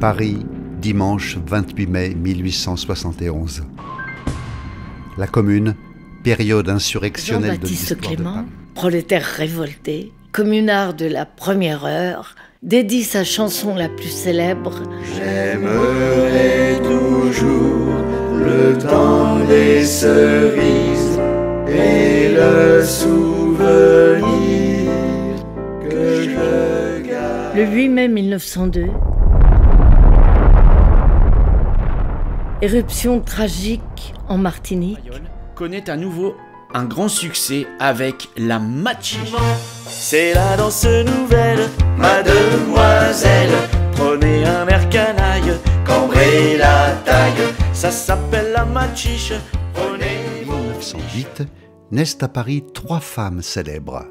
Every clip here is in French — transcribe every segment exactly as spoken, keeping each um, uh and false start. Paris, dimanche vingt-huit mai mille huit cent soixante et onze. La Commune, période insurrectionnelle de l'histoire de Paris. Jean-Baptiste Clément, prolétaire révolté, communard de la première heure, dédie sa chanson la plus célèbre. J'aimerais toujours le temps des cerises et le souvenir que je garde. Le huit mai mille neuf cent deux, éruption tragique en Martinique, connaît à nouveau un grand succès avec la Machi. C'est la danse nouvelle, mademoiselle, prenez un air canaille, cambrez la taille, ça s'appelle la Machiche, prenez vos... En mille neuf cent huit, naissent à Paris trois femmes célèbres.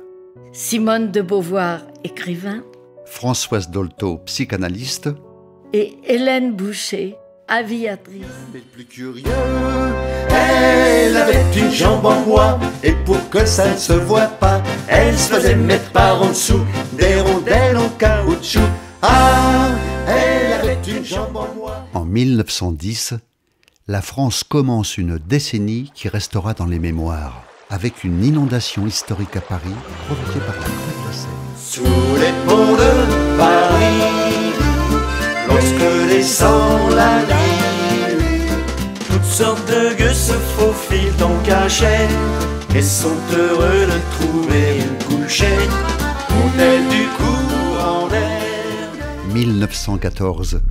Simone de Beauvoir, écrivain. Françoise Dolto, psychanalyste. Et Hélène Boucher, aviatrice. Mais le plus curieux, elle avait une jambe en bois, et pour que ça ne se voit pas, elle se faisait mettre par en dessous des rondelles en caoutchouc. Ah, elle avait une jambe en bois. En mille neuf cent dix, la France commence une décennie qui restera dans les mémoires, avec une inondation historique à Paris provoquée par la crue de la Seine. Sous les ponts de Paris, lorsque descend la nuit, sorte de gueux se faufile dans cachette et sont heureux de trouver une couchette on est du coup en l'air. Mille neuf cent quatorze,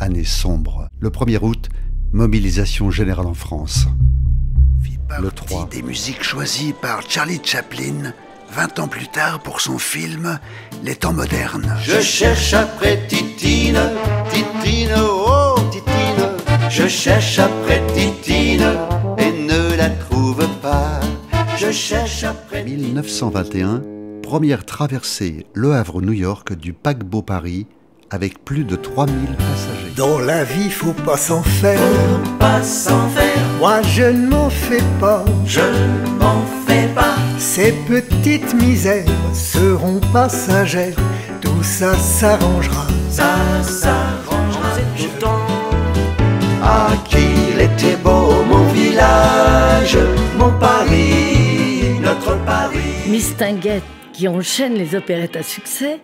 année sombre. Le premier août, mobilisation générale en France. Le trois, des musiques choisies par Charlie Chaplin vingt ans plus tard pour son film Les Temps Modernes. Je cherche après Titine, Titine, oh Titine, je cherche après Titine et ne la trouve pas. Je cherche après Titine. mille neuf cent vingt et un, première traversée Le Havre-New York du paquebot Paris avec plus de trois mille passagers. Dans la vie, faut pas s'en faire. Faut pas s'en faire. Moi, je ne m'en fais pas. Je ne m'en fais pas. Ces petites misères seront passagères. Tout ça s'arrangera. Ça s'arrangera. C'est tout le temps. Ah, qu'il était beau, mon village, mon Paris, notre Paris. Mistinguett, qui enchaîne les opérettes à succès,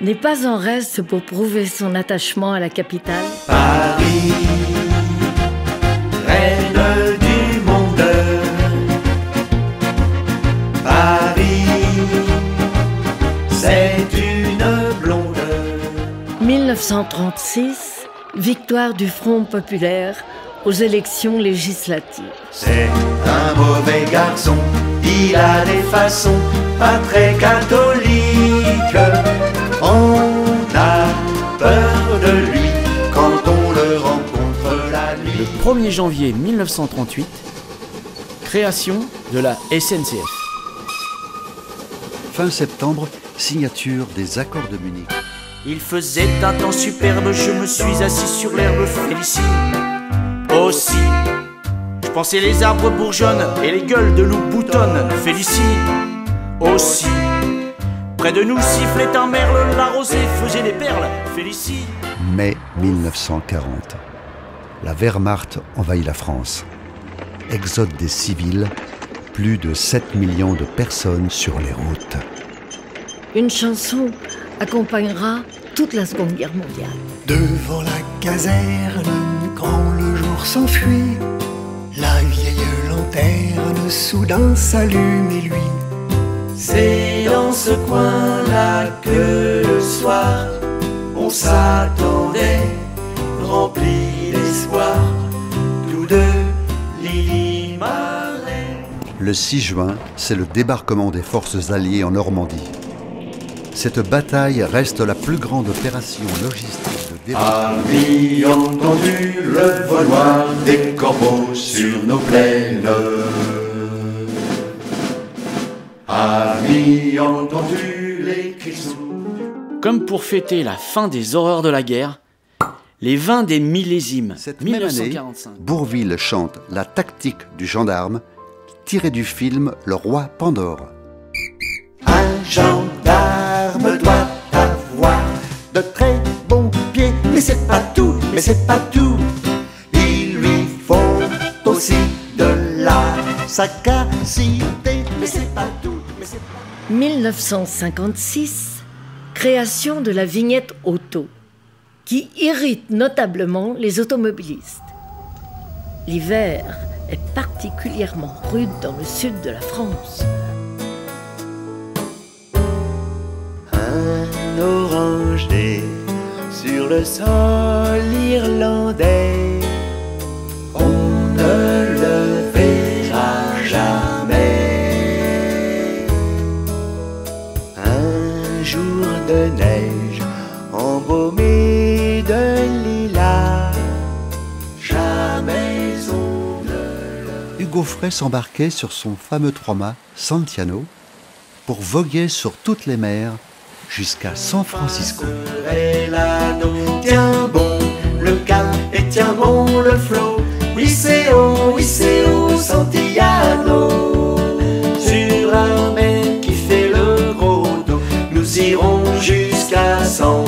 n'est pas en reste pour prouver son attachement à la capitale. Paris, reine du monde. Paris, c'est une blonde. mille neuf cent trente-six, victoire du Front populaire aux élections législatives. C'est un mauvais garçon, il a des façons pas très catholiques. On a peur de lui quand on le rencontre la nuit. Le premier janvier mille neuf cent trente-huit, création de la S N C F. Fin septembre, signature des accords de Munich. Il faisait un temps superbe, je me suis assis sur l'herbe félicie. Aussi, je pensais les arbres bourgeonnent et les gueules de loup boutonnent. Félicie, aussi, près de nous sifflait un merle, la rosée faisait des perles. Félicie. mai mille neuf cent quarante, la Wehrmacht envahit la France. Exode des civils, plus de sept millions de personnes sur les routes. Une chanson accompagnera toute la Seconde Guerre mondiale. Devant la caserne, quand le jour s'enfuit, la vieille lanterne soudain s'allume et lui. C'est dans ce coin-là que le soir, on s'attendait, rempli d'espoir, tous deux, Lili Marlène. Le six juin, c'est le débarquement des forces alliées en Normandie. Cette bataille reste la plus grande opération logistique de débarquement. Amis, entendu le vol noir des corbeaux sur nos plaines. Amis, entendu les crissons. Comme pour fêter la fin des horreurs de la guerre, les vins des millésimes. Cette même année, Bourvil chante la tactique du gendarme, tirée du film Le Roi Pandore. Un gendarme doit avoir de très bons pieds, mais c'est mais c'est pas tout. Il lui faut aussi de la sagacité, mais c'est pas tout. Mais c'est pas... mille neuf cent cinquante-six, création de la vignette auto, qui irrite notablement les automobilistes. L'hiver est particulièrement rude dans le sud de la France. Un orange dé sur le sol irlandais, on ne le verra jamais. Un jour de neige embaumé de lilas, jamais on ne le... Hugo Frey s'embarquait sur son fameux trois-mâts Santiano pour voguer sur toutes les mers jusqu'à San Francisco. Tiens bon le cap et tiens bon le flot. Oui c'est haut, oui c'est haut, Santiano. Sur un mer qui fait le gros dos, nous irons jusqu'à San